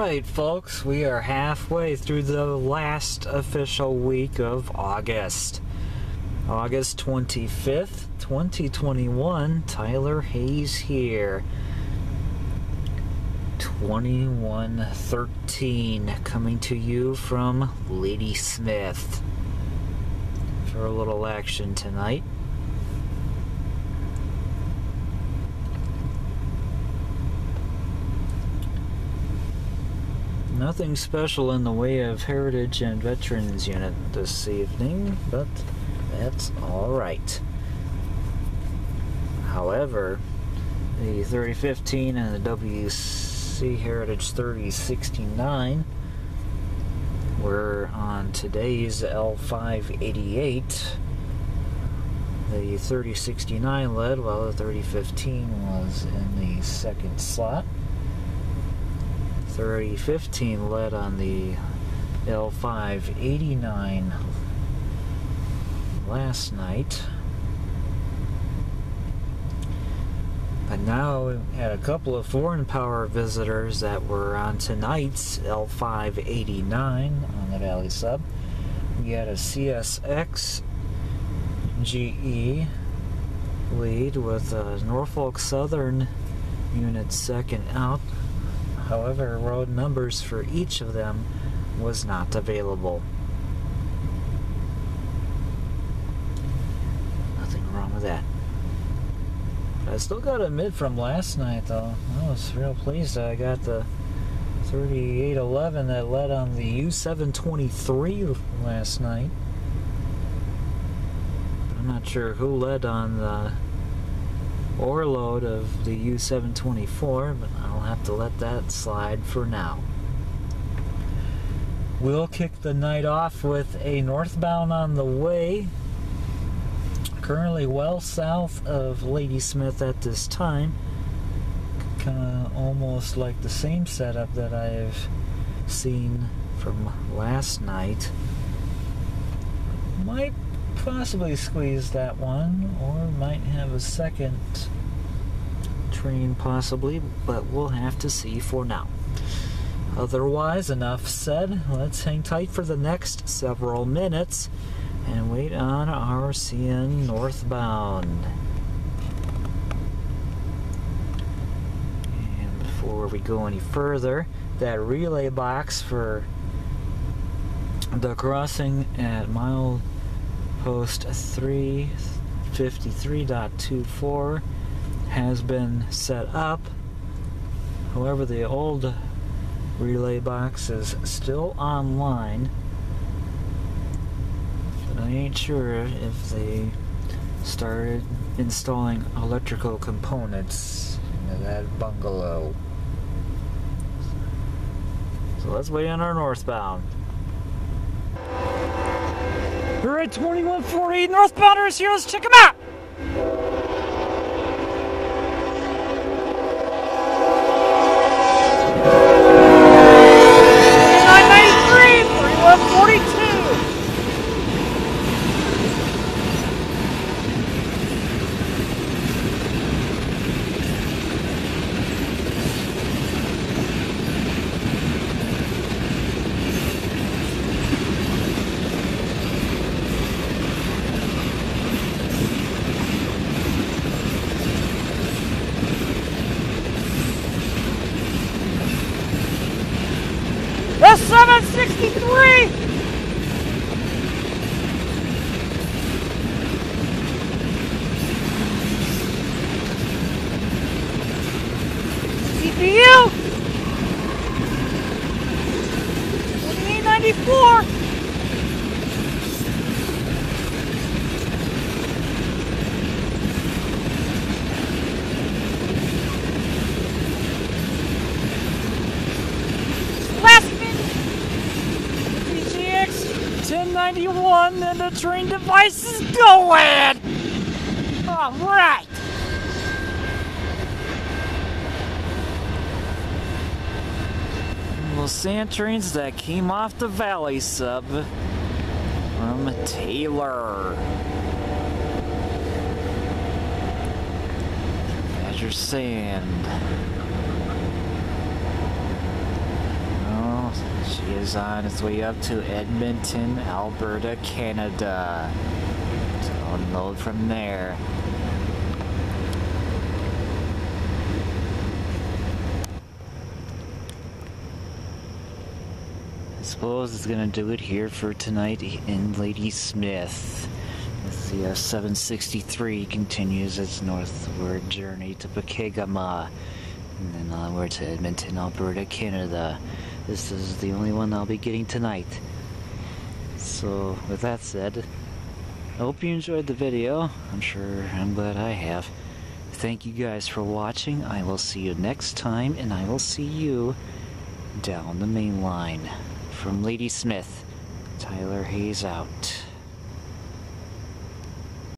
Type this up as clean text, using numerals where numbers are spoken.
Alright folks, we are halfway through the last official week of August. August 25th, 2021, Tyler Hayes here. 2113, coming to you from Ladysmith for a little action tonight. Nothing special in the way of Heritage and Veterans Unit this evening, but that's alright. However, the 3015 and the WC Heritage 3069 were on today's L588. The 3069 led while the 3015 was in the second slot. 3015 led on the L589 last night. But now we had a couple of foreign power visitors that were on tonight's L589 on the Valley Sub. We had a CSX GE lead with a Norfolk Southern unit second out. However, road numbers for each of them was not available. Nothing wrong with that. I still got a mid from last night though. I was real pleased that I got the 3811 that led on the U723 last night. I'm not sure who led on the overload of the U724, but I'll have to let that slide for now. We'll kick the night off with a northbound on the way, currently well south of Ladysmith at this time, kind of almost like the same setup that I've seen from last night. Might possibly squeeze that one, or might have a second train possibly, but we'll have to see for now. Otherwise, enough said. Let's hang tight for the next several minutes and wait on our CN northbound. And before we go any further, that relay box for the crossing at mile post 353.24 has been set up. However, the old relay box is still online, but I ain't sure if they started installing electrical components into that bungalow. So let's wait on our northbound. We're at 2148, northbounders here, let's check them out! S763! DPU! 2894! And the train device is going! Alright! Well, sand trains that came off the Valley Sub from Taylor. That's your sand. He is on his way up to Edmonton, Alberta, Canada. So unload from there. I suppose it's gonna do it here for tonight in Ladysmith. As the S763 continues its northward journey to Pakegama, and then onward to Edmonton, Alberta, Canada. This is the only one I'll be getting tonight. So, with that said, I hope you enjoyed the video. I'm glad I have. Thank you guys for watching. I will see you next time, and I will see you down the main line. From Ladysmith, Tyler Hayes out.